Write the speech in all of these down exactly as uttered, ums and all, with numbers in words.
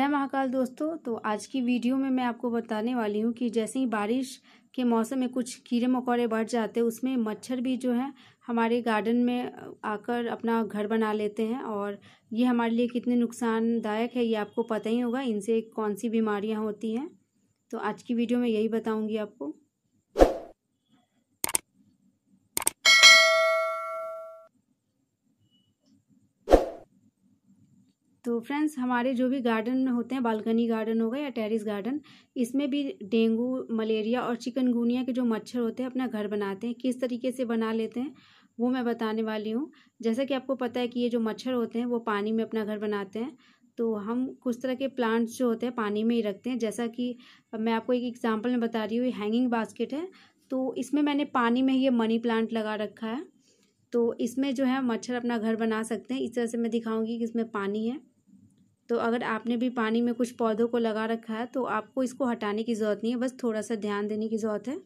जय महाकाल दोस्तों, तो आज की वीडियो में मैं आपको बताने वाली हूँ कि जैसे ही बारिश के मौसम में कुछ कीड़े मकोड़े बढ़ जाते हैं, उसमें मच्छर भी जो है हमारे गार्डन में आकर अपना घर बना लेते हैं और ये हमारे लिए कितने नुकसानदायक है ये आपको पता ही होगा। इनसे कौन सी बीमारियाँ होती हैं तो आज की वीडियो में यही बताऊँगी आपको। तो फ्रेंड्स, हमारे जो भी गार्डन होते हैं, बालकनी गार्डन होगा या टेरेस गार्डन, इसमें भी डेंगू, मलेरिया और चिकनगुनिया के जो मच्छर होते हैं अपना घर बनाते हैं। किस तरीके से बना लेते हैं वो मैं बताने वाली हूँ। जैसा कि आपको पता है कि ये जो मच्छर होते हैं वो पानी में अपना घर बनाते हैं, तो हम कुछ तरह के प्लांट्स जो होते हैं पानी में ही रखते हैं। जैसा कि मैं आपको एक एग्जाम्पल में बता रही हूँ, हैंगिंग बास्केट है, तो इसमें मैंने पानी में ये मनी प्लांट लगा रखा है, तो इसमें जो है मच्छर अपना घर बना सकते हैं। इस तरह से मैं दिखाऊँगी कि इसमें पानी है। तो अगर आपने भी पानी में कुछ पौधों को लगा रखा है तो आपको इसको हटाने की ज़रूरत नहीं है, बस थोड़ा सा ध्यान देने की ज़रूरत है।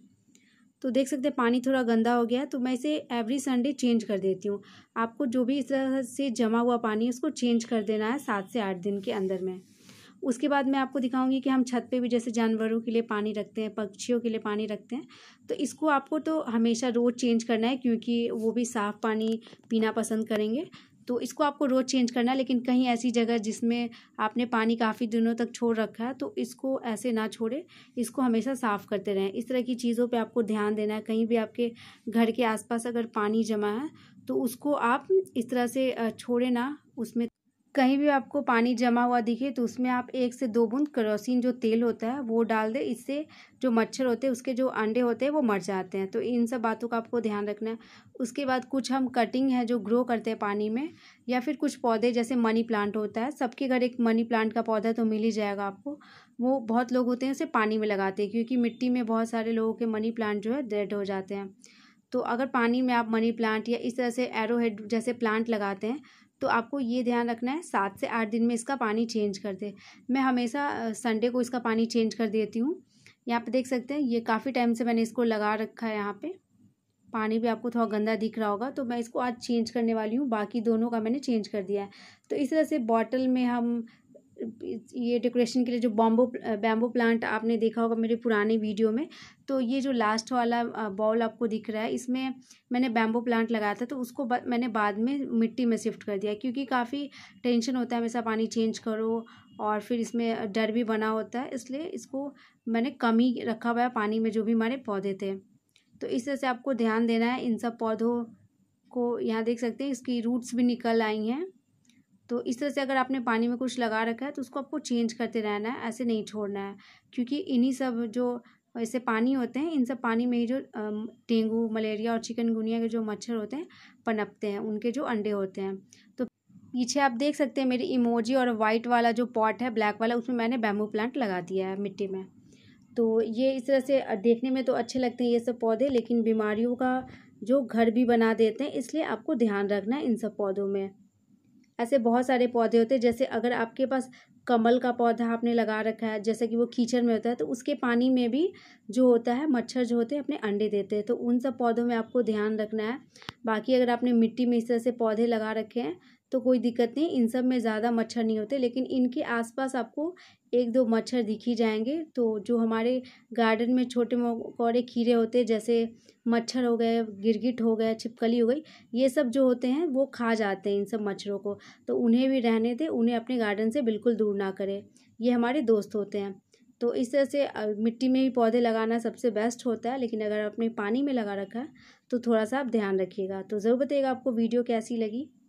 तो देख सकते हैं पानी थोड़ा गंदा हो गया है, तो मैं इसे एवरी संडे चेंज कर देती हूँ। आपको जो भी इस तरह से जमा हुआ पानी है उसको चेंज कर देना है सात से आठ दिन के अंदर में। उसके बाद मैं आपको दिखाऊंगी कि हम छत पे भी जैसे जानवरों के लिए पानी रखते हैं, पक्षियों के लिए पानी रखते हैं, तो इसको आपको तो हमेशा रोज़ चेंज करना है क्योंकि वो भी साफ़ पानी पीना पसंद करेंगे। तो इसको आपको रोज़ चेंज करना है, लेकिन कहीं ऐसी जगह जिसमें आपने पानी काफ़ी दिनों तक छोड़ रखा है तो इसको ऐसे ना छोड़े, इसको हमेशा साफ़ करते रहें। इस तरह की चीज़ों पे आपको ध्यान देना है। कहीं भी आपके घर के आसपास अगर पानी जमा है तो उसको आप इस तरह से छोड़े ना। उसमें कहीं भी आपको पानी जमा हुआ दिखे तो उसमें आप एक से दो बूंद केरोसिन जो तेल होता है वो डाल दें। इससे जो मच्छर होते हैं उसके जो अंडे होते हैं वो मर जाते हैं। तो इन सब बातों का आपको ध्यान रखना है। उसके बाद कुछ हम कटिंग है जो ग्रो करते हैं पानी में, या फिर कुछ पौधे जैसे मनी प्लांट होता है, सबके घर एक मनी प्लांट का पौधा तो मिल ही जाएगा आपको। वो बहुत लोग होते हैं उसे पानी में लगाते हैं क्योंकि मिट्टी में बहुत सारे लोगों के मनी प्लांट जो है डेड हो जाते हैं। तो अगर पानी में आप मनी प्लांट या इस तरह से एरोहेड जैसे प्लांट लगाते हैं तो आपको ये ध्यान रखना है सात से आठ दिन में इसका पानी चेंज कर दे। मैं हमेशा संडे को इसका पानी चेंज कर देती हूँ। यहाँ पे देख सकते हैं ये काफ़ी टाइम से मैंने इसको लगा रखा है। यहाँ पे पानी भी आपको थोड़ा गंदा दिख रहा होगा, तो मैं इसको आज चेंज करने वाली हूँ। बाकी दोनों का मैंने चेंज कर दिया है। तो इस तरह से बॉटल में हम ये डेकोरेशन के लिए जो बॉम्बो बैम्बो प्लांट आपने देखा होगा मेरे पुराने वीडियो में, तो ये जो लास्ट वाला बॉल आपको दिख रहा है इसमें मैंने बैम्बो प्लांट लगाया था, तो उसको बा, मैंने बाद में मिट्टी में शिफ्ट कर दिया क्योंकि काफ़ी टेंशन होता है हमेशा पानी चेंज करो और फिर इसमें डर भी बना होता है, इसलिए इसको मैंने कम ही रखा हुआ है पानी में जो भी हमारे पौधे थे। तो इस तरह से आपको ध्यान देना है। इन सब पौधों को यहाँ देख सकते हैं इसकी रूट्स भी निकल आई हैं। तो इस तरह से अगर आपने पानी में कुछ लगा रखा है तो उसको आपको चेंज करते रहना है, ऐसे नहीं छोड़ना है क्योंकि इन्हीं सब जो ऐसे पानी होते हैं इन सब पानी में ही जो डेंगू, मलेरिया और चिकनगुनिया के जो मच्छर होते हैं पनपते हैं, उनके जो अंडे होते हैं। तो पीछे आप देख सकते हैं मेरी इमोजी और वाइट वाला जो पॉट है, ब्लैक वाला, उसमें मैंने बैम्बू प्लांट लगा दिया है मिट्टी में। तो ये इस तरह से देखने में तो अच्छे लगते हैं ये सब पौधे, लेकिन बीमारियों का जो घर भी बना देते हैं, इसलिए आपको ध्यान रखना है इन सब पौधों में। ऐसे बहुत सारे पौधे होते हैं, जैसे अगर आपके पास कमल का पौधा आपने लगा रखा है, जैसे कि वो कीचड़ में होता है, तो उसके पानी में भी जो होता है मच्छर जो होते हैं अपने अंडे देते हैं, तो उन सब पौधों में आपको ध्यान रखना है। बाकी अगर आपने मिट्टी में इस तरह से पौधे लगा रखे हैं तो कोई दिक्कत नहीं, इन सब में ज़्यादा मच्छर नहीं होते, लेकिन इनके आसपास आपको एक दो मच्छर दिख ही जाएंगे। तो जो हमारे गार्डन में छोटे मकोड़े कीड़े होते हैं, जैसे मच्छर हो गए, गिरगिट हो गए, छिपकली हो गई, ये सब जो होते हैं वो खा जाते हैं इन सब मच्छरों को, तो उन्हें भी रहने दें, उन्हें अपने गार्डन से बिल्कुल दूर ना करें, ये हमारे दोस्त होते हैं। तो इस तरह से मिट्टी में ही पौधे लगाना सबसे बेस्ट होता है, लेकिन अगर आपने पानी में लगा रखा है तो थोड़ा सा आप ध्यान रखिएगा। तो ज़रूर बताइएगा आपको वीडियो कैसी लगी।